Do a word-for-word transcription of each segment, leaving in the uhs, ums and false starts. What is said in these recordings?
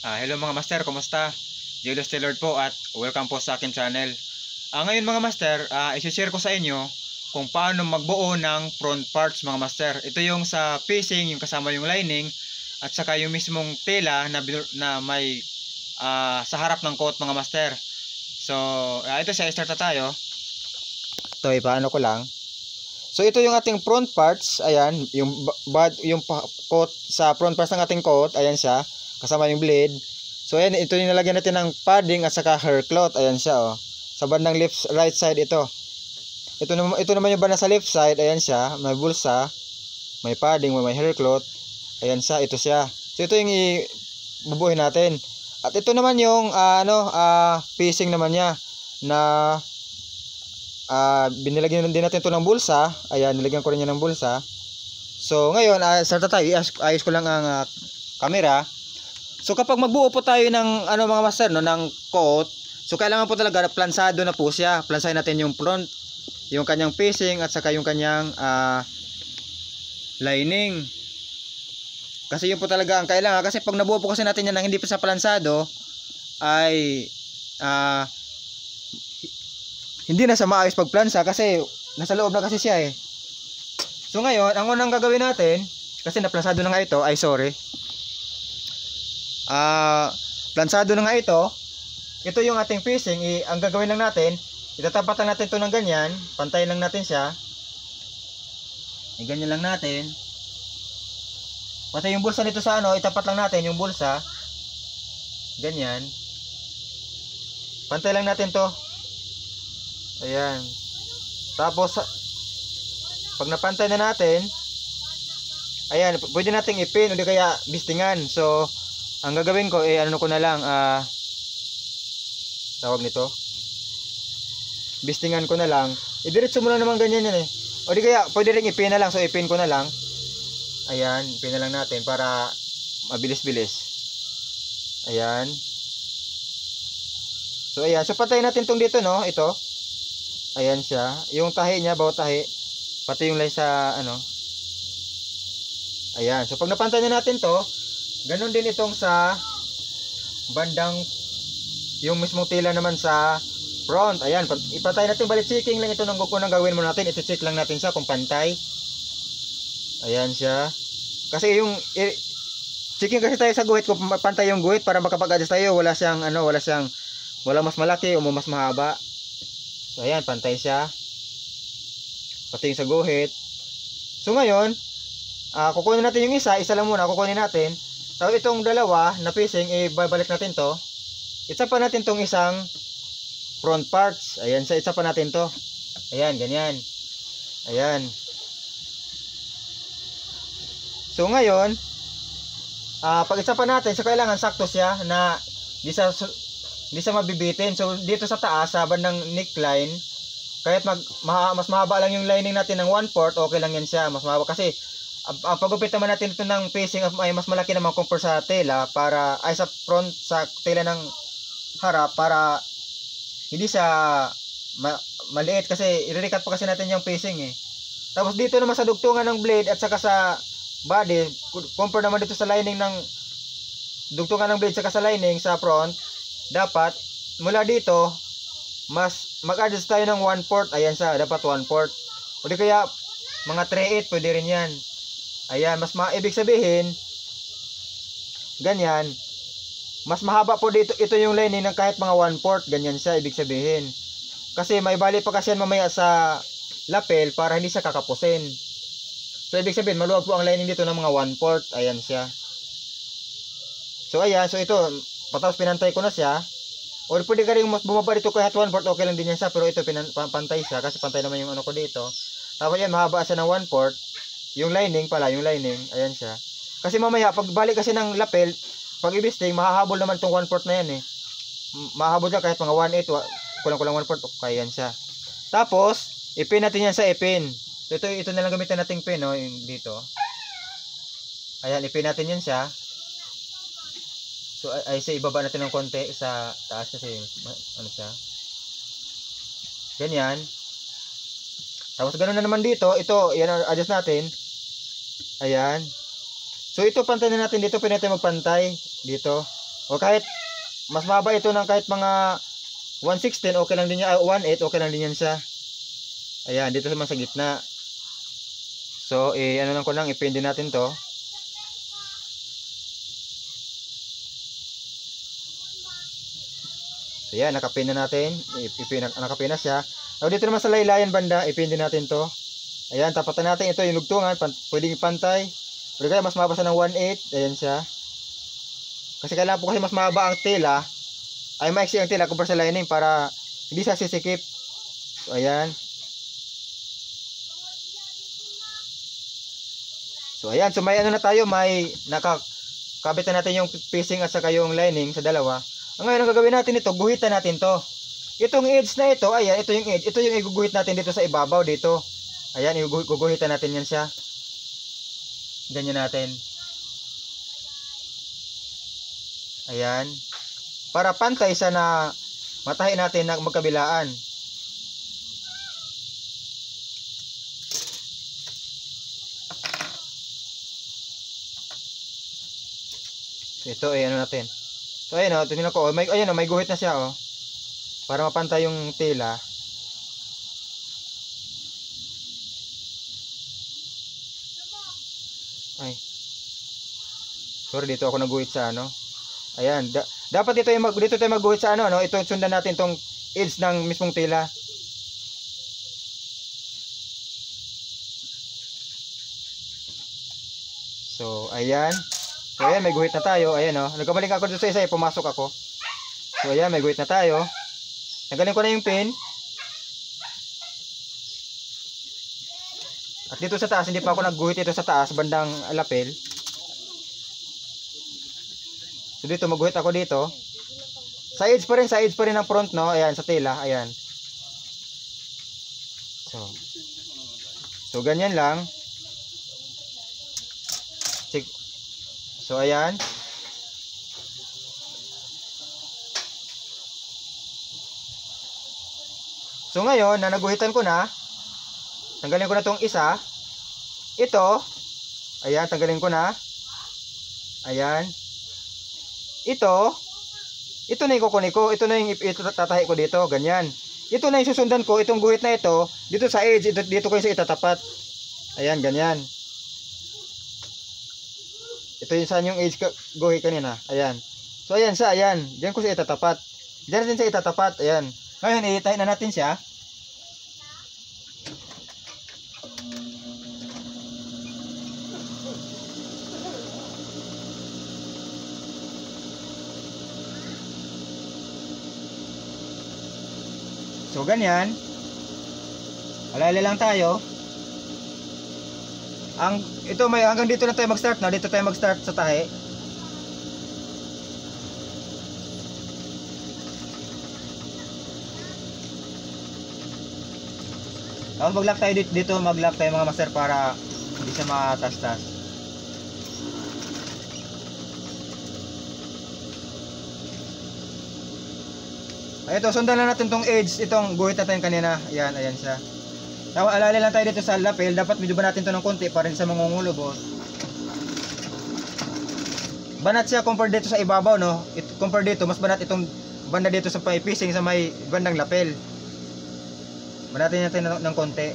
Ah, hello mga master, kumusta? J L O S Tailored po at welcome po sa akin channel. Ah, ngayon mga master, ah, isi-share ko sa inyo kung paano magbuo ng front parts mga master. Ito yung sa facing, yung kasama yung lining at saka yung mismong tela na, na may ah, sa harap ng coat mga master. So, ah, ito siya, start na tayo. Ito ay paano ko lang. So, ito yung ating front parts, ayan, yung, bad, yung coat, sa front parts ng ating coat, ayan siya. Kasama yung blade. So ayan, ito yung nalagyan natin ng padding at saka hair cloth. Ayan siya oh. Sa bandang left right side ito. Ito naman, ito naman yung banda sa left side. Ayan siya, may bulsa, may padding, may hair cloth. Ayan siya, ito siya. So ito yung ibubuhin natin. At ito naman yung uh, ano, uh, facing naman niya na uh, binilagyan din natin ito ng bulsa. Ayan, nilagyan ko rin niya ng bulsa. So ngayon, uh, sarta tayo, ayos ko lang ang uh, camera. So kapag magbuo po tayo ng ano mga master no ng coat, so kailangan po talaga plansado na po siya. Plansahin natin yung front, yung kanyang facing at saka yung kanyang uh, lining. Kasi yun po talaga ang kailangan, kasi pag nabuo po kasi natin yan nang hindi pa sa plansado ay uh, hindi na sa maayos pagplansa kasi nasa loob na kasi siya eh. So ngayon, ang unang gagawin natin kasi naplansado na nga ito, ay sorry. Ah, uh, plansado na nga ito. Ito yung ating facing. I ang gagawin lang natin, itatapat lang natin ito ng ganyan. Pantayin lang natin siya. I ganyan lang natin. Pati yung bulsa nito sa ano, itapat lang natin yung bulsa. Ganyan. Pantay lang natin to. Ayan. Tapos, pag napantay na natin, ayan, pwede nating ipin o di kaya bistingan. So, ang gagawin ko eh ano ko na lang ah, tawag nito, bistingan ko na lang. Idiretso mo na naman ganyan yan eh. O di kaya pwede rin ipin na lang. So ipin ko na lang. Ayan, ipin na lang natin para mabilis-bilis. Ayan. So ayan, so patayin natin tong dito no. Ito. Ayan siya. Yung tahi niya, bawat tahi. Pati yung lay sa ano. Ayan, so pag napantay na natin to, ganon din itong sa bandang yung mismong tila naman sa front. Ayan, ipatay natin, bali checking lang ito ng kukunang gawin mo natin. Ito check lang natin siya kung pantay. Ayan siya. Kasi yung checking kasi tayo sa guhit kung pantay yung guhit para makapag-adjust tayo. Wala siyang ano, wala siyang wala mas malaki o mas mahaba. So ayan, pantay siya. Pati yung sa guhit. So ngayon, uh, kukunin natin yung isa, isa lang muna kukunin natin. So itong dalawa na facing, ibabalik eh, natin to. Isa pa natin tong isang front parts. Ayan, sa isa pa natin to. Ayan, ganyan. Ayan. So ngayon, uh, pag isa pa natin, so kailangan sakto siya na di sa, di sa mabibitin. So dito sa taas, sa bandang neckline, kahit mag, maha, mas mahaba lang yung lining natin ng one fourth, okay lang yan siya. Mas mahaba kasi ang pagupit naman natin ito ng facing ay mas malaki naman compare sa tela para ay sa front sa tela ng harap para hindi sa ma, maliit kasi i-recut pa kasi natin yung facing eh. Tapos dito naman sa dugtungan ng blade at saka sa body, compare naman dito sa lining ng dugtungan ng blade saka sa lining sa front, dapat mula dito mas mag-adjust tayo ng one fourth. Ayan siya, dapat one fourth o di kaya mga three eighths pwede rin yan. Ayan, mas maibig sabihin, ganyan, mas mahaba po dito, ito yung lining ng kahit mga one fourth, ganyan siya, ibig sabihin. Kasi may bali pa kasi yan mamaya sa lapel para hindi siya kakapusin. So, ibig sabihin, maluwag po ang lining dito ng mga one fourth, ayan siya. So, ayan, so ito, patapos pinantay ko na siya. O pwede ka rin bumaba dito kahit one fourth, okay lang din yan siya, pero ito pantay siya kasi pantay naman yung ano ko dito. Tapos yan, mahaba siya ng one fourth. Yung lining pala, yung lining, ayan siya. Kasi mamaya, pagbalik kasi ng lapel, pag ibisting, mahahabol naman itong one fourth na yan eh. Mahahabol siya kahit mga one eighth, kulang-kulang one fourth, okay, ayan siya. Tapos, ipin natin yan sa ipin. So, ito, ito na lang gamitin nating pin, no, yung dito. Ayan, ipin natin yan siya. So, ay, sa ibaba natin ng konti sa taas kasi, ano siya. Ganyan. Tapos, ganoon na naman dito. Ito, yan, adjust natin. Ayan. So, ito, pantay na natin dito. Pwede natin magpantay. Dito. O kahit mas mababa ito ng kahit mga one sixteen, okay lang din niya. one eight, okay lang din yan siya. Ayan, dito naman sa gitna. So, eh, ano lang ko lang, ipindi natin to. Ayan, nakapin na natin. Ipin, nakapin na siya. O, dito naman sa laylayan banda, ipindi natin to. Ayan, tapatan natin. Ito yung lugtungan. Pan, pwedeng pantay. Pero kaya mas mababa siya ng one eight. Ayan siya. Kasi kailangan po kasi mas mababa ang tela. Ay, maiksi ang tela kumpara sa lining para hindi siya sisikip. So, ayan. So ayan, so may ano na tayo, may nakakabit na natin yung facing at saka yung lining sa dalawa. Ang ngayon ang gagawin natin ito, guhitan natin to. Itong edge na ito, ayan, ito yung edge, ito yung iguguhit natin dito sa ibabaw dito. Ayan, iguguhitan natin yan siya. Ganyan natin. Ayan. Para pantay siya na matahin natin na magkabilaan. Ito ay ano natin. So ayan oh, tingnan ko. Oh, may ayan oh, may guhit na siya oh. Para mapantay yung tela. Ay. Sorry, dito ako naguhit sa ano. Ayan, da dapat dito yung mag dito tayo magguhit sa ano, ano. Ito sundan natin tong edge ng mismong tela. So, ayan. So, ayan, may guhit na tayo. Ayan, o. Oh. Nagkamaling ako dito sa isa, eh. Pumasok ako. So, ayan, may guhit na tayo. Nagaling ko na yung pin. At dito sa taas, hindi pa ako nagguhit dito sa taas, bandang lapel. So, dito, magguhit ako dito. Sa edge pa rin, sa edge pa rin ng front, no? Ayan, sa tela. Ayan. So, so ganyan lang. So, ayan. So, ngayon, na naguhitan ko na, tanggalin ko na tong isa. Ito, ayan, tanggalin ko na. Ayan. Ito, ito na yung kukunin ko. Ito na yung ito, tatahi ko dito, ganyan. Ito na yung susundan ko, itong guhit na ito, dito sa edge, dito, dito ko yung itatapat. Ayan, ganyan. Ito yung saan yung edge guhit kanina. Ayan. So, ayan siya. Ayan. Diyan ko siya itatapat. Diyan natin siya itatapat. Ayan. Ngayon, itahin na natin siya. So, ganyan. Alala lang tayo. Ang ito may hanggang dito na tayo mag-start na, dito tayo mag-start sa tahi. Tapos mag-lock tayo dito, dito mag-lock tayo mga master para hindi siya matastas. Ay ito, sundan na natin tong edge, itong guhit natin kanina. Ayan, ayan siya. Alala lang tayo dito sa lapel. Dapat medyo ba natin ito ng konti para rin sa mangungulo boss. Banat siya compare dito sa ibabaw no. It, compare dito mas banat itong banda dito sa pipicing sa may bandang lapel. Banatin natin ng, ng konti.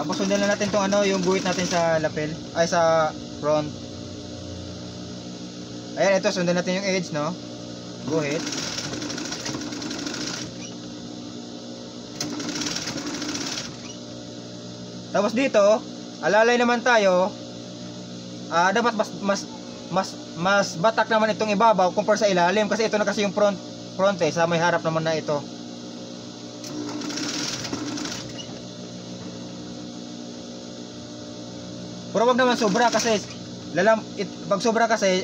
Tapos sundan na natin tong ano, yung guhit natin sa lapel, ay sa front. Ayan, ito sundan natin yung edge, no? Guhit. Tapos dito, alalay naman tayo. Ah, dapat mas mas mas mas batak naman itong ibabaw kumpara sa ilalim kasi ito na kasi yung front front eh, sa may harap naman na ito. Pero wag naman sobra kasi lalam, it, pag sobra kasi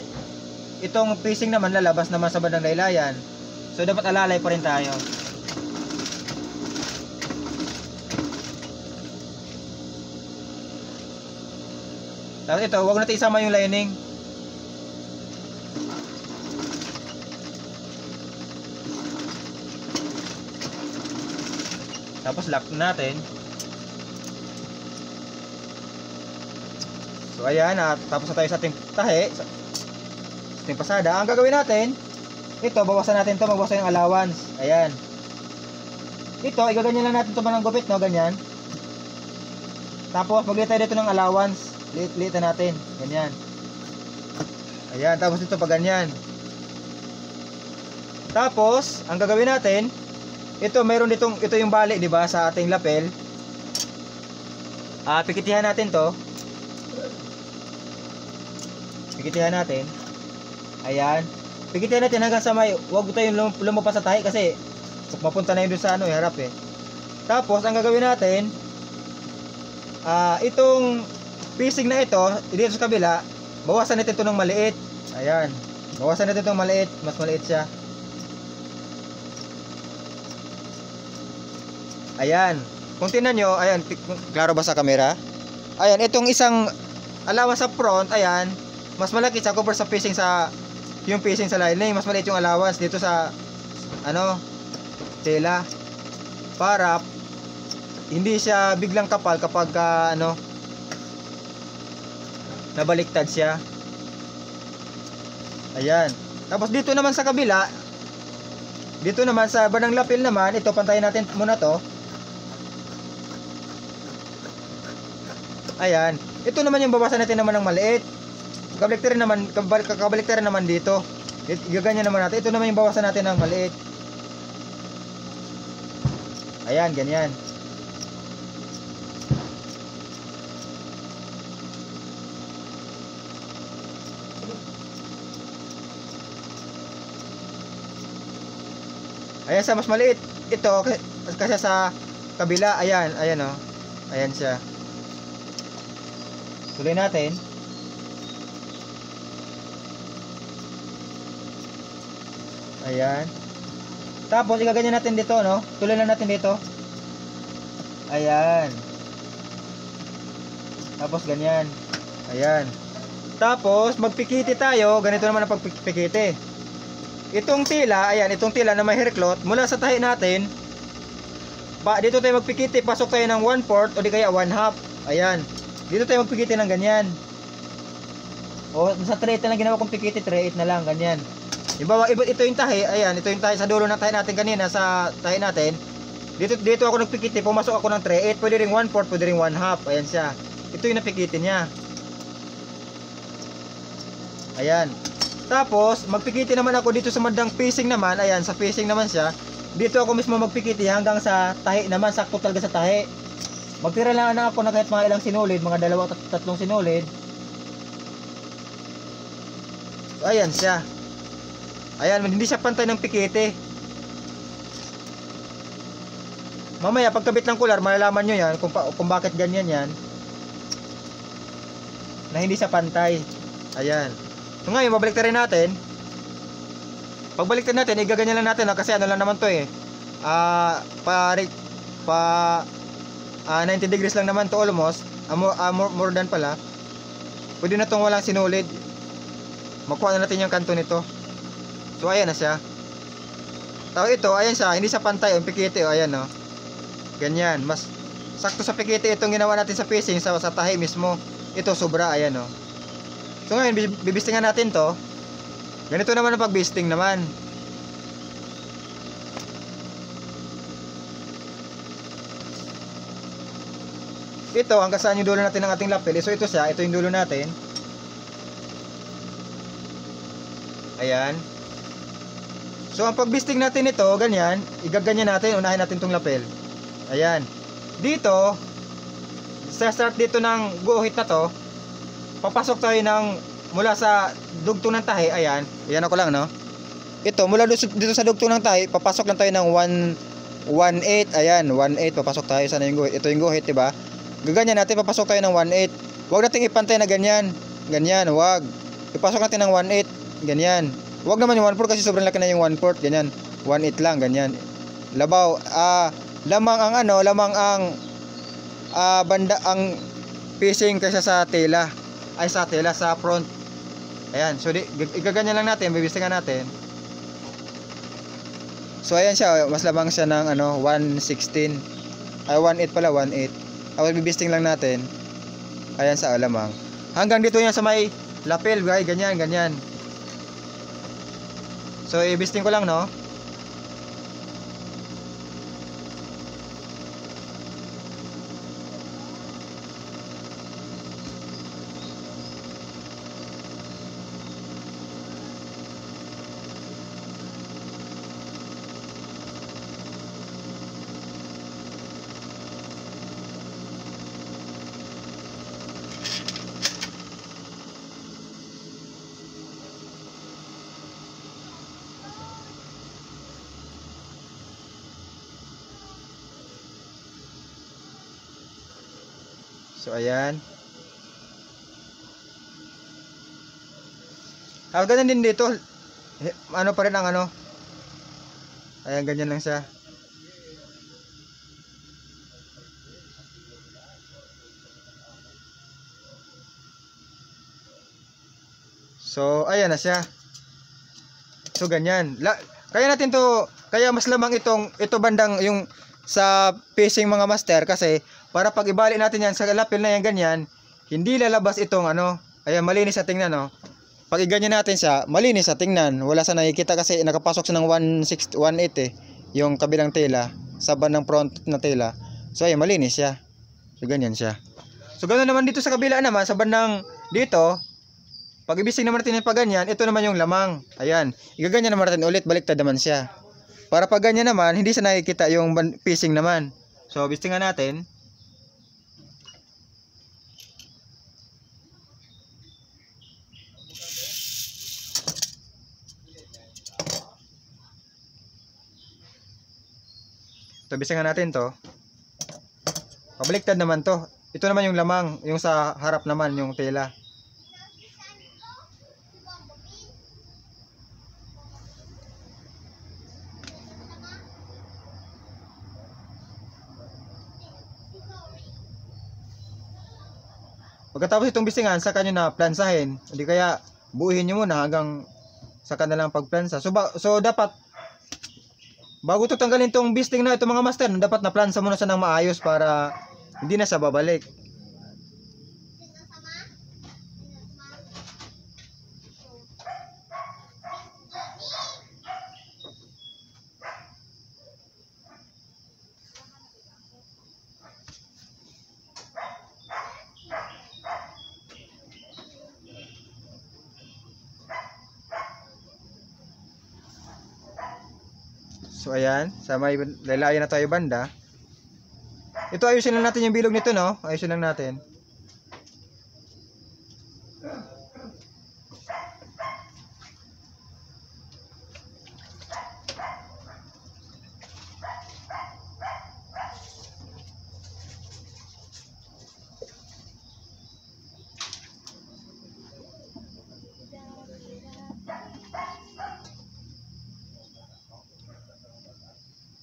itong facing naman lalabas naman sa bandang laylayan. So dapat alalay pa rin tayo. Tapos ito, wag natin isama yung lining. Tapos lock natin. So ayan, at tapos na tayo sa ating tahe, sa ating pasada. Ang gagawin natin, ito, bawasan natin ito, magbawasan yung allowance. Ayan. Ito, igaganyan lang natin ito ng gupit, no? Ganyan. Tapos, magliit tayo dito ng allowance. Liit-liitan natin. Ganyan. Ayan, tapos dito pa ganyan. Tapos, ang gagawin natin, ito, mayroon ditong, ito yung bali, diba, sa ating lapel. Ah, pikitihan natin to. Pikitihan natin. Ayan. Pikitihan natin hanggang sa may, huwag tayong lumabas sa tahi kasi mapunta na yun dun sa ano, harap eh. Tapos, ang gagawin natin, ah, itong pising na ito, dito sa kabila, bawasan natin ito ng maliit. Ayan. Bawasan natin ito ng maliit. Mas maliit siya. Ayan. Kung tinan nyo, ayan, klaro ba sa camera? Ayan, itong isang allowance sa front, ayan, mas malaki sa cover sa facing sa yung facing sa lining, mas maliit yung allowance dito sa ano tela para hindi siya biglang kapal kapag uh, ano nabaliktad siya. Ayan. Tapos dito naman sa kabila, dito naman sa bandang lapel naman, ito pantayin natin muna to. Ayan. Ito naman yung babasan natin naman ng maliit. Kabaliktarin naman, kabaliktarin naman dito. Gaganyan naman natin. Ito naman yung bawasan natin ng maliit. Ayan, ganyan. Ayan sa mas maliit. Ito, kasi sa kabila. Ayan, ayan o. Oh. Ayan siya. Tuloy natin. Ayan. Tapos, igaganyan natin dito, no? Tuloy lang natin dito. Ayan. Tapos, ganyan. Ayan. Tapos, magpikiti tayo. Ganito naman ang pagpikiti. Itong tila, ayan, itong tila na may hair cloth, mula sa tahi natin, pa, dito tayo magpikiti. Pasok tayo ng one fourth o di kaya one half. Ayan. Dito tayo magpikiti ng ganyan. O, sa three eight na lang ginawa kong pikiti, three eight na lang, ganyan. Ibawa, ito yung tahi, ayan, ito yung tahi sa dulo ng tahi natin kanina, sa tahi natin. Dito dito ako nagpikiti, pumasok ako ng three eight, pwede ring one fourth, pwede ring one half, ayan siya. Ito yung napikiti niya. Ayan. Tapos, magpikiti naman ako dito sa bandang facing naman, ayan, sa facing naman siya. Dito ako mismo magpikiti hanggang sa tahi naman, sakto talaga sa tahi. Magtira lang na ako na kahit mga ilang sinulid, mga dalawa at tatlong sinulid. Ayan siya. Ayan, hindi siya pantay ng pikete. Mamaya, pagkabit ng kular, malalaman nyo yan kung, kung bakit ganyan yan. Na hindi siya pantay. Ayan. So ngayon, babalik na rin natin. Pagbalik na natin, igaganyan lang natin. Ha? Kasi ano lang naman to eh. Ah, pa, pa ah, ninety degrees lang naman to almost. Ah, more, ah, more, more than pala. Pwede na itong walang sinulid. Makuha na natin yung kanto nito. So ayan na siya. Tawag ito, ayan siya, hindi siya pantay, yung pikete, oh, ayan oh. Ganyan, mas sakto sa pikete itong ginawa natin sa facing, sa, sa tahi mismo. Ito sobra, ayan oh. So ngayon, bibistingan natin to. Ganito naman ang pagbisting naman. Ito, hanggang saan yung dulo natin ng ating lapel. So ito siya, ito yung dulo natin. Ayan. So, ang pagbisting natin nito, ganyan, igaganyan natin, unahin natin itong lapel. Ayan. Dito, sa start dito ng guhit na to, papasok tayo ng, mula sa dugtong ng tahi, ayan, ayan ako lang, no? Ito, mula dito sa dugtong ng tahi, papasok lang tayo ng one eight, ayan, one eight, papasok tayo, sana yung guhit, ito yung guhit, diba? Gaganyan natin, papasok tayo ng one eight. Huwag natin ipantay na ganyan, ganyan, huwag. Ipasok natin ng one eight, ganyan. Huwag naman yung one fourth kasi sobrang laki na yung one fourth, ganyan. one eight lang, ganyan. Labaw, ah, lamang ang ano, lamang ang ah, banda, ang facing kaysa sa tela. Ay, sa tela, sa front. Ayan, so di, igaganyan lang natin, bibistingan natin. So, ayan siya, mas lamang siya ng ano, one sixteen. Ay, one eight pala, one eight. Ayan, bibisting lang natin. Ayan sa alamang. Hanggang dito yan sa may lapel, guys. Ganyan, ganyan. So, ibisting ko lang, no? So, ayan. Ah, ganyan din dito. Ano pa rin ang ano. Ayan, ganyan lang siya. So, ayan na siya. So, ganyan. La kaya natin to, kaya mas lamang itong, ito bandang yung sa facing mga master kasi para pag ibalik natin yan sa lapel na yan ganyan, hindi lalabas itong ano, ayan malinis sa tingnan no. Pag iganyan natin siya, malinis sa tingnan, wala sa nakikita kasi nakapasok sa ng one six, one eight eh, yung kabilang tela, sa bandang front na tela. So ayan malinis siya. So ganyan siya. So ganoon naman dito sa kabila naman sa bandang dito, pag ibising naman natin yung pag ganyan, ito naman yung lamang. Ayan, igaganyan naman natin ulit, baliktad naman siya. Para pag ganyan naman, hindi siya nakikita yung pising naman. So, bistingan natin. Ito, bistingan natin to. Pabaliktad naman to. Ito naman yung lamang, yung sa harap naman, yung tela. Pagkatapos itong bisingan, saka nyo na plansahin. Hindi kaya buuhin nyo muna hanggang saka na lang pagplansa. So, so dapat bago ito tanggalin itong bisting na itong mga master, dapat na plansa muna siya ng maayos para hindi na siya babalik. So ayan, sa may lalayan na tayo banda. Ito ayusin lang natin yung bilog nito no, ayusin lang natin.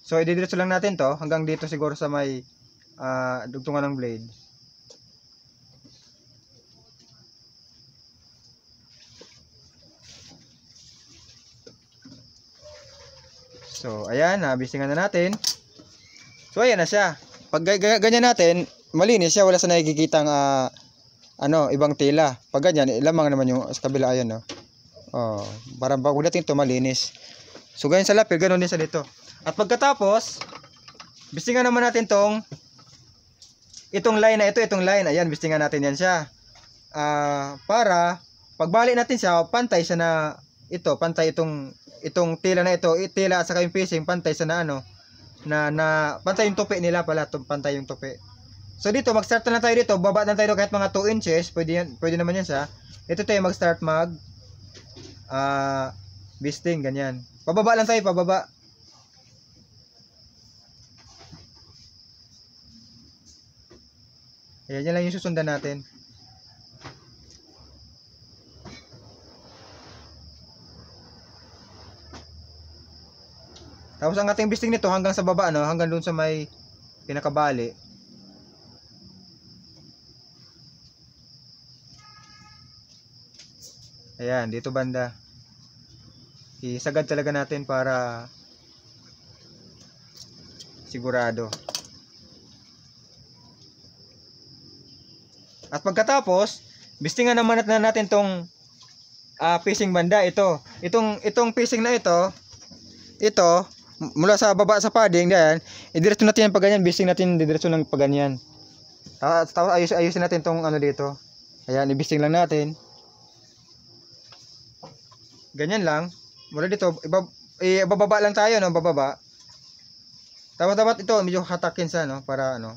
So, ididiretso lang natin to hanggang dito siguro sa may uh, dugtungan ng blade. So, ayan, nabisingan na natin. So, ayan na siya. Pag ganyan natin, malinis siya. Wala sa nakikitang uh, ano, ibang tela. Pag ganyan, lamang naman yung sa kabila. Ayan, no? Oh, parang bago natin ito, malinis. So, ganyan sa lapel, ganun din sa dito. At pagkatapos, bistingan naman natin tong itong line na ito, itong line. Ayan, bistingan natin yan siya. Uh, para pagbalik natin siya, pantay siya na ito, pantay itong itong tela na ito, tela at saka yung facing, pantay siya na ano, na, na pantay yung tupi nila pala, pantay yung tupi. So dito, mag-start na tayo dito, baba na tayo kahit mga two inches, pwede, yan, pwede naman yan siya. Ito tayo mag-start mag uh, bisting, ganyan. Pababa lang tayo, pababa. Ayan, yan lang yung susundan natin. Tapos ang ating bisting nito hanggang sa baba, no? Hanggang doon sa may pinakabali. Ayan, dito banda. Isagad talaga natin para sigurado. At pagkatapos, bistingan naman natin natin tong uh, facing banda. Ito, itong itong facing na ito, ito mula sa baba sa padding diyan, idiretso natin yan paganyan, bisting natin diretso ng paganyan. Tapos ayus, ayusin natin tong ano dito. Ayan, ibisting lang natin. Ganyan lang. Mula dito, ibab, ibababa lang tayo, no? Bababa. Tapos dapat ito, medyo hatakin sa, no? Para, ano.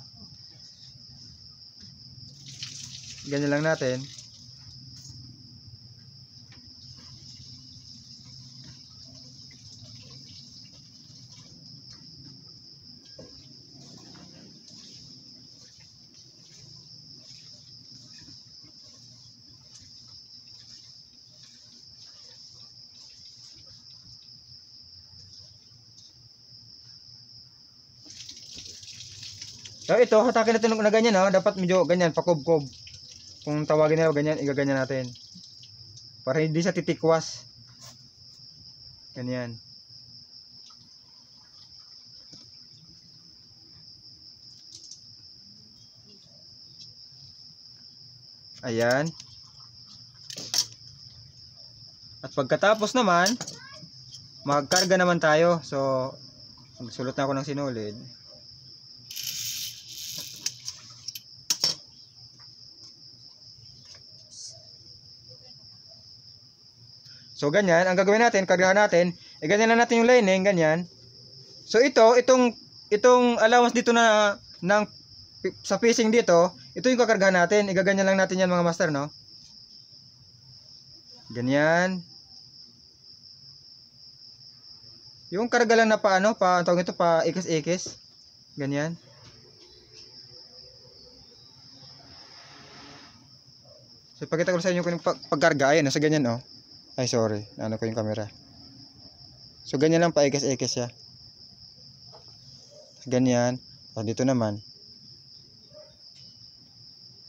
Ganyan lang natin. So ito, hatakin natin na ganyan, ha? Dapat medyo ganyan, pakob-kob. Kung tawagin nila ganyan, igaganyan natin. Para hindi siya titikwas. Ganyan. Ayan. At pagkatapos naman, magkarga naman tayo. So, magsulot na ako ng sinulid. So ganyan, ang gagawin natin, kargahan natin, e ganyan lang natin yung lining, ganyan. So ito, itong itong allowance dito na ng sa facing dito, ito yung kakargahan natin, e ganyan lang natin yan mga master, no? Ganyan. Yung karga lang na paano, pa, tawag ito, pa ikis-ikis. Ganyan. So pakita ko sa inyo yung pag pagkarga, ayan, nasa ganyan, oh. Ay, sorry. Ano ko yung camera. So, ganyan lang pa. Ekes-ekes siya. Ganyan. O, dito naman.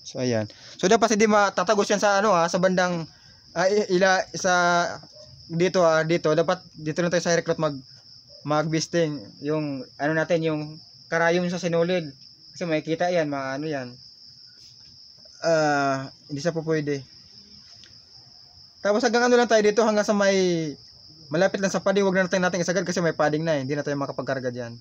So, ayan. So, dapat hindi matatagos yan sa ano ha. Sa bandang uh, ila, sa dito ha. Dito. Dapat dito na tayo sa haircut mag magbisting. Yung ano natin. Yung karayom sa sinulid. Kasi makikita yan. Mga ano yan. Uh, hindi sa po pwede. Tapos hanggang ano lang tayo dito, hanggang sa may malapit lang sa padding, wag na natin natin isagad kasi may padding na, hindi na tayo makapagkarga diyan.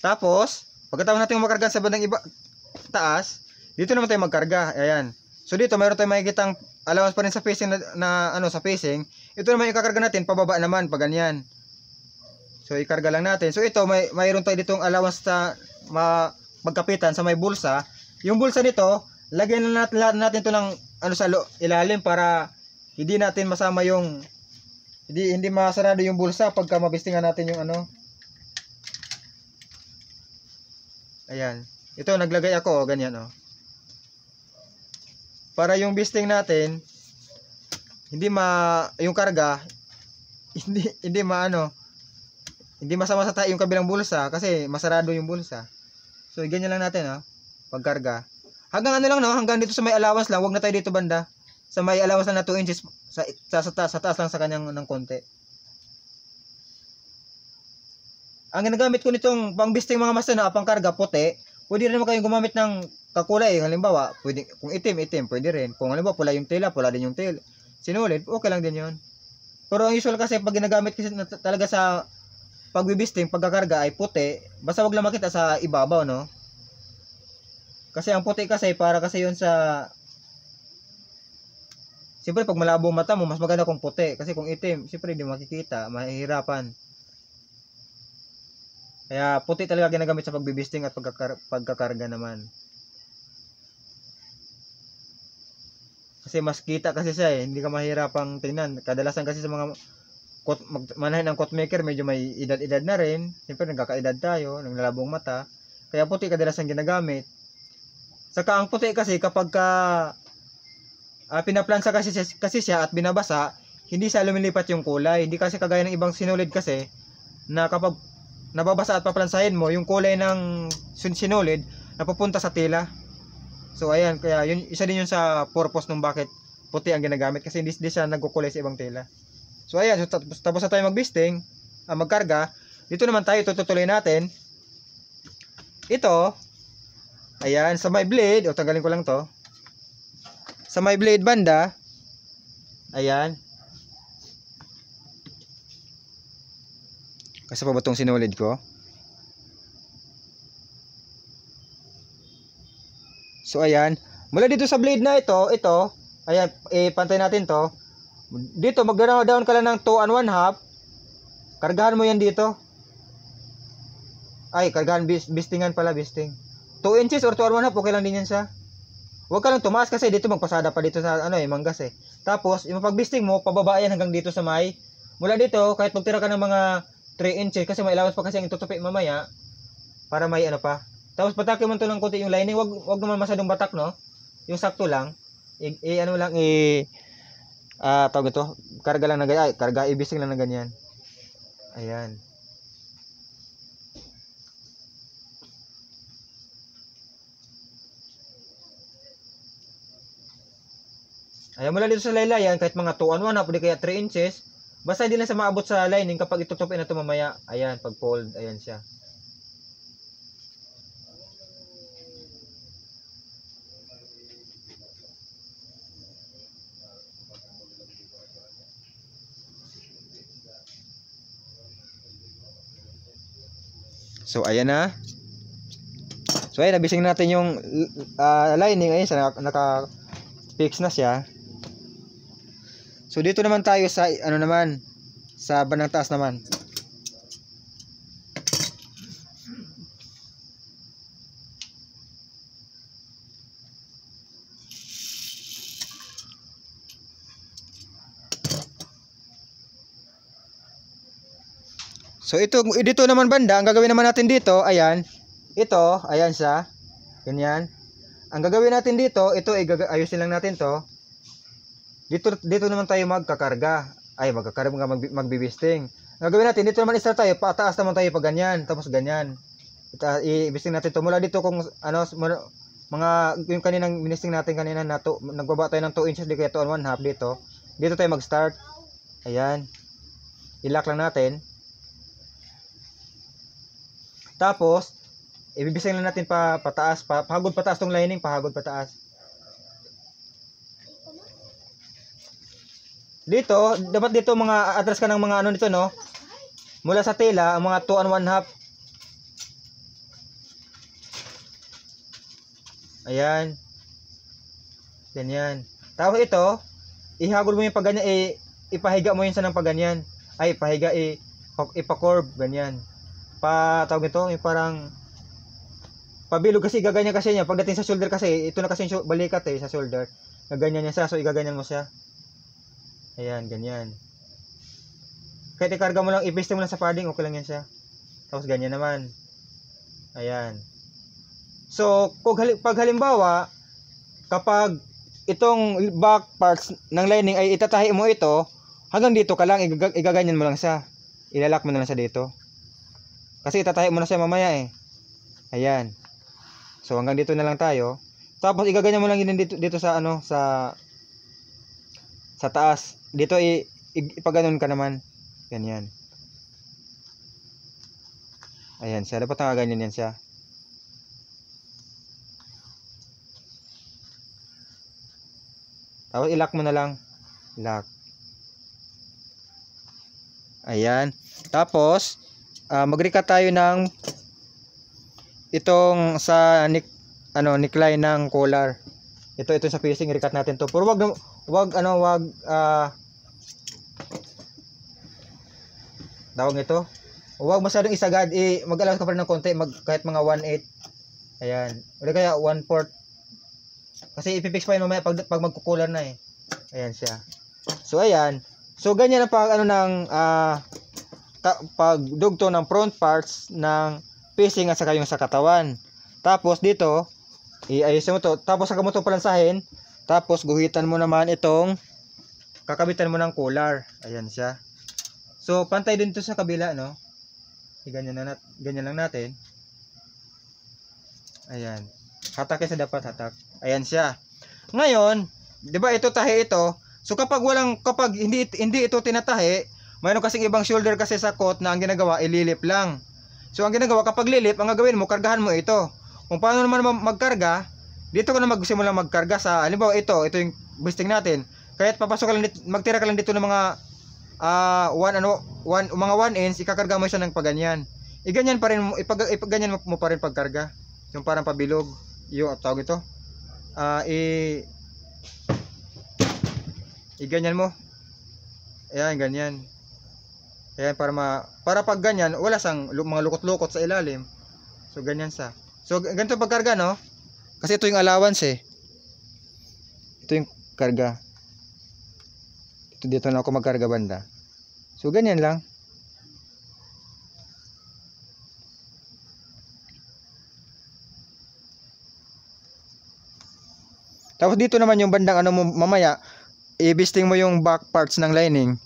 Tapos pagkatapos natin magkarga sa bandang iba taas, dito naman tayo magkarga. Ayan. So dito mayroon tayong makikitang allowance pa rin sa facing na, na ano sa facing. Ito naman ikakarga natin pababa naman pag ganyan. So ikarga lang natin. So ito may mayroon tayo ditong allowance sa magkapitan sa may bulsa. Yung bulsa nito, lagyan na natin natin to ng ano sa lo, ilalim para hindi natin masama yung hindi hindi masarado yung bulsa pagka mabistingan natin yung ano. Ayan. Ito, naglagay ako. O, ganyan, o. Para yung bisting natin, hindi ma... yung karga, hindi, hindi ma, ano, hindi masama sa tayo yung kabilang bulsa kasi masarado yung bulsa. So, ganyan lang natin, o. Pagkarga. Hanggang ano lang, no? Hanggang dito sa may allowance lang. Huwag na tayo dito banda. Sa may allowance lang na two inches. Sa, sa, sa, taas, sa taas lang sa kanyang ng konti. Ang ginagamit ko nitong pangbisting mga master na pangkarga puti, pwede rin naman kayong gumamit ng kakulay. Halimbawa, pwede, kung itim, itim, pwede rin. Kung halimbawa pula yung tela, pula din yung tela. Sinulid, okay lang din yun. Pero ang usual kasi pag ginagamit kasi talaga sa pagbibisting, pagkakarga ay puti, basta wag lang makita sa ibabaw, no? Kasi ang puti kasi, para kasi yun sa... Siyempre, pag malabo mata mo, mas maganda kung puti. Kasi kung itim, siyempre hindi makikita, mahihirapan. Kaya puti talaga ginagamit sa pagbibisting at pagkakar pagkakarga naman. Kasi mas kita kasi siya eh. Hindi ka mahirapang tingnan. Kadalasan kasi sa mga manahin ng coat maker, medyo may edad-edad na rin. Siyempre nagkakaedad tayo, naglalabong mata. Kaya puti kadalasan ginagamit. Saka ang puti kasi kapag ka, ah, pinaplansa kasi siya, kasi siya at binabasa, hindi siya lumilipat yung kulay. Hindi kasi kagaya ng ibang sinulid kasi na kapag nababasa at paplansahin mo yung kulay ng sinulid na papunta sa tela. So ayan, kaya yun, isa din yun sa purpose nung bakit puti ang ginagamit, kasi hindi, hindi siya nagkukulay sa ibang tela. So ayan, so, tapos na tayo magbisting, ah, magkarga. Dito naman tayo tutuloy natin ito. Ayan, sa my blade, o tanggalin ko lang to, sa my blade banda. Ayan, kasi pa ba itong sinulid ko? So ayan, mula dito sa blade na ito, ito, ayan, ipantay e, natin to. Dito, mag-down down ka lang ng two and one half. Kargahan mo yan dito. Ay, kargahan, bis, bistingan pala, bisting. two inches or two and one half, okay lang din yan siya. Huwag ka lang tumaas kasi dito magpasada pa dito sa, ano eh, manggas eh. Tapos, yung pagbisting mo, pababa yan hanggang dito sa may, mula dito, kahit magtira ka ng mga three inches kasi may allowance pa kasi ang itutupi mamaya para may ano pa. Tapos patakin mo to ng konti yung lining, wag wag naman masyadong batak, no. Yung sakto lang. I, i ano lang i ah uh, tawag ito, karga lang na ganyan, karga ibising lang na ganyan. Ayan. Ayan, mula dito sa laylayan kahit mga two and one half pwede kaya three inches. Basta hindi lang sa maabot sa lining kapag itutupin na ito mamaya. Ayan, pag fold, ayan siya. So, ayan na. So, ayan, nabising natin yung uh, lining. Ayan, naka-fix na siya. So dito naman tayo sa ano naman, sa bandang taas naman. So ito dito naman banda, ang gagawin naman natin dito, ayan, ito, ayan siya. Ganyan. Ang gagawin natin dito, ito ayusin lang natin 'to. Dito dito naman tayo magkakarga. Ay, magkakarga nga mag, magbibisting. Gagawin natin dito naman isa tayo, pataas naman tayo pag ganyan, tapos ganyan. Ita, ibisting natin to mula dito kung ano mga yung kaninang binisting natin kanina na to, nagbaba tayo ng two inches dito kaya two and one half dito. Dito tayo mag-start. Ayan. I-lock lang natin. Tapos ibibisting lang natin pa pataas, pa, pahagod pataas tong lining, pahagod pataas. Dito, dapat dito mga address ka ng mga ano nito, no? Mula sa tela, ang mga two and one half. Ayan. Ganyan. Tapos ito, ihagol mo yung pagganyan, eh, ipahiga mo yun sa ng pagganyan. Ay, ipahiga, eh, ipacorb, ganyan. Pa, tawag ito, yung parang pabilog kasi, gaganyan kasi niya. Pagdating sa shoulder kasi, ito na kasi yung balikat eh, sa shoulder. Gaganyan niya siya, so igaganyan mo siya. Ayan, ganyan. Kahit ikarga mo lang, i-paste mo lang sa padding, okay lang yan siya. Tapos ganyan naman. Ayan. So, pag halimbawa, kapag itong back parts ng lining ay itatahi mo ito, hanggang dito ka lang, igag igaganyan mo lang siya. Ilalak mo na lang siya dito. Kasi itatahi mo na siya mamaya eh. Ayan. So, hanggang dito na lang tayo. Tapos, igaganyan mo lang yun dito, dito sa ano, sa sa taas. Dito ipaganon ka naman. Ganyan. Ayan siya. Dapat nakaganyan yan siya. Tapos ilock mo na lang. Lock. Ayan. Tapos uh, mag-recut tayo ng itong sa neck, ano, neckline ng collar. Ito ito sa facing. Recut natin to. Pero wag wag ano wag ah uh, tawag ito, wag masyadong isagad, eh, mag-allow ka pa rin ng konti, mag, kahit mga one eighth, ayan, o kaya one fourth, kasi ipifix pa yun mamaya pag, pag magkukulan na eh. Ayan siya. So ayan, so ganyan ang pag ano ng ah uh, pagdugto ng front parts ng facing at saka yung sa katawan. Tapos dito iayusin mo to, tapos saka mo to palansahin. Tapos, guhitan mo naman itong, kakabitan mo ng collar. Ayan siya. So, pantay din to sa kabila, no? Ganyan, na nat ganyan lang natin. Ayan. Hatak siya, dapat hatak. Ayan siya. Ngayon, 'di ba ito tahi ito? So kapag walang kapag hindi hindi ito tinatahi, mayroon kasing ibang shoulder kasi sa coat na ang ginagawa ililip lang. So ang ginagawa kapag lilip, ang gagawin mo, kargahan mo ito. Kung paano naman magkarga, dito ka na magsimula magkarga sa halimbawa ito, ito yung bushing natin. Kaya't papasok ka lang dito, magtira ka lang dito ng mga ah uh, one ano, one mga one inch, ikakarga mo siya ng paganyan. Iganyan pa rin mo, ipag, ipaganyan mo pa rin pagkarga. Yung parang pabilog, yung tawag ito. Ah, uh, i iganyan mo. Ayan, ganyan. Ayan, para ma, para pag ganyan, wala sang mga lukot-lukot sa ilalim. So ganyan sa. So ganito pagkarga, no? Kasi ito yung allowance eh. Ito yung karga. Ito dito na ako magkarga banda. So ganyan lang. Tapos dito naman yung bandang ano mo mamaya, i-bisting mo yung back parts ng lining.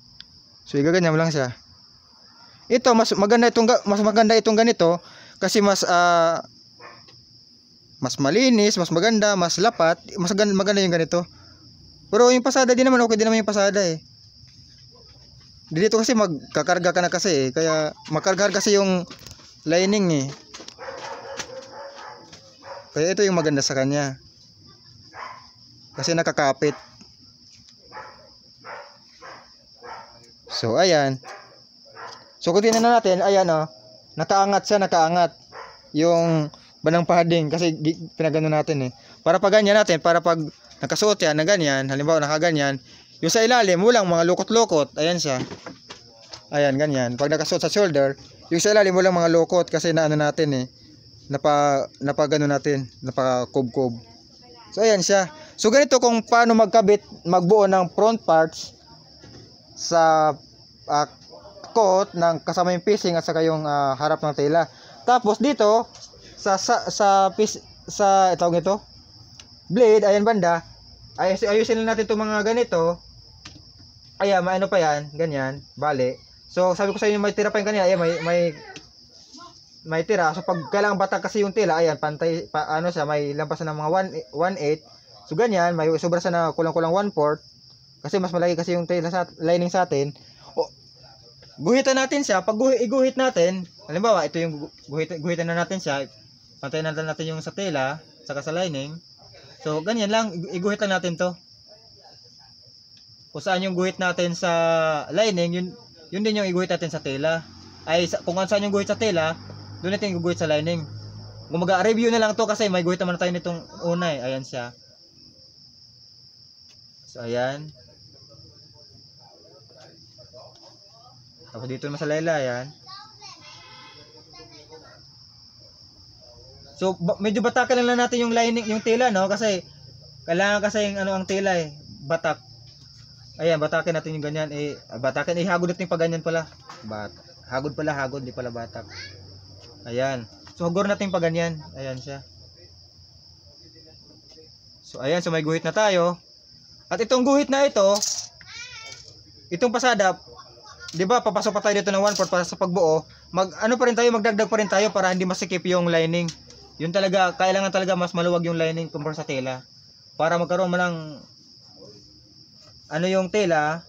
So igaganyan mo lang siya. Ito mas maganda itong mas maganda itong ganito kasi mas uh, mas malinis, mas maganda, mas lapat, mas maganda, maganda yung ganito. Pero yung pasada din naman okay din naman yung pasada eh. Dito kasi magkakarga ka na kasi eh, kaya makarga kasi yung lining eh. Kaya ito yung maganda sa kanya. Kasi nakakapit. So ayan. So kunin na natin, ayan oh. Nakaangat siya, nakaangat yung bandang pahading kasi pinagano natin eh. Para pag ganyan natin, para pag nakasuot yan na ganyan, halimbawa nakaganyan, yung sa ilalim walang mga lukot-lukot. Ayan siya. Ayan ganyan. Pag nakasuot sa shoulder, yung sa ilalim walang mga lukot kasi naano natin eh. Napa napagano natin, napakubkob. So ayan siya. So ganito kung paano magkabit, magbuo ng front parts sa uh, coat ng kasama yung piecing at saka yung uh, harap ng tela. Tapos dito sa sa sa piece, sa itawag nito blade, ayan banda. Ay ayusin lang natin 'tong mga ganito. Ayan, maano pa 'yan, ganyan, bali. So sabi ko sa inyo may tira pa yung kanina, ayan may may may tira. So pag kailangan batag kasi yung tela, ayan, pantay, pa, ano siya, may lampasan ng mga one eight. So ganyan, may sobra sa na kulang-kulang one fourth. Kasi mas malaki kasi yung tela sa lining sa atin. O, guhitan natin siya. Pag guhi, iguhit natin, halimbawa, ito yung guhit, guhitan na natin siya. Pantayin na natin yung sa tela, saka sa lining. So ganyan lang, iguhitan natin to. Kung saan yung guhit natin sa lining, yun, yun din yung iguhit natin sa tela. Ay, kung saan yung guhit sa tela, doon natin guguhit sa lining. Mag-review na lang to kasi may guhit naman tayo nitong una eh. Ayan siya. So ayan. Tapos dito naman sa layla, ayan. So ba medyo batakan lang natin yung lining, yung tela, no? Kasi kailangan kasi yung ano ang tela eh, batak. Ayan, batakin natin yung ganyan eh, batakin eh hagod natin yung paganyan pala. Bat. Hagod pala, hagod, di pala batak. Ayan. So hagor natin pa ganyan. Ayan siya. So ayan, so may guhit na tayo. At itong guhit na ito, itong pasada, 'di ba? Papasok pa tayo dito ng one fourth para sa pagbuo. Mag ano pa rin tayo, magdagdag pa rin tayo para hindi masikip yung lining. Yun talaga, kailangan talaga mas maluwag yung lining kumpara sa tela para magkaroon man ng ano yung tela,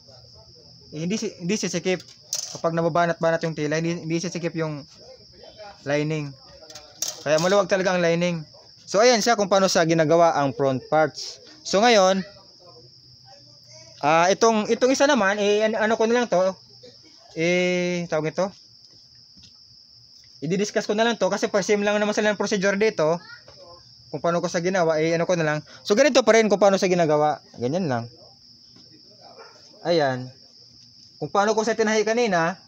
eh, hindi hindi sisikip kapag nababanat-banat yung tela, hindi hindi sisikip yung lining. Kaya maluwag talaga ang lining. So ayan siya kung paano siya ginagawa ang front parts. So ngayon, ah uh, itong itong isa naman eh ano, ano ko na lang to. Eh tawag nito. I-discuss ko na lang to kasi same lang naman sila ng procedure dito. Kung paano ko sa ginawa, eh ano ko na lang. So ganito pa rin kung paano sa ginagawa. Ganyan lang. Ayan. Kung paano ko sa tinahi kanina,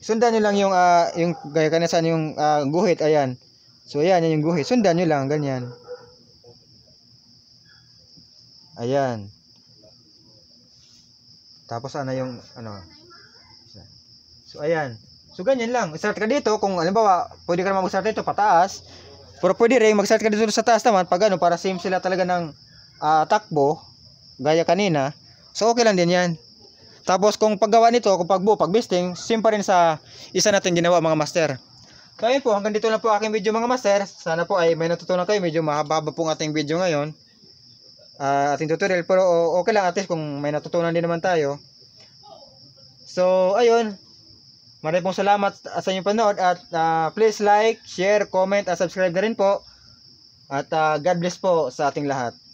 sundan nyo lang yung, uh, yung gaya kanina saan yung uh, guhit, ayan. So, ayan, yan yung guhit. Sundan nyo lang, ganyan. Ayan. Tapos, ano yung, ano. So, ayan. So, ganyan lang. Start ka dito. Kung, halimbawa, pwede ka naman mag-start dito, pataas. Pero pwede rin, mag-start ka dito sa taas naman. Pag ano, para same sila talaga ng uh, takbo, gaya kanina. So, okay lang din yan. Tapos kung paggawa nito, kung pagbuo, pagbisting, same pa rin sa isa natin ginawa mga master. So ayun po, hanggang dito lang po aking video mga master. Sana po ay may natutunan kayo. Medyo mahaba-haba po ating video ngayon. Uh, ating tutorial. Pero okay lang at least kung may natutunan din naman tayo. So ayun. Maraming pong salamat sa inyong panood. At uh, please like, share, comment, at subscribe na rin po. At uh, God bless po sa ating lahat.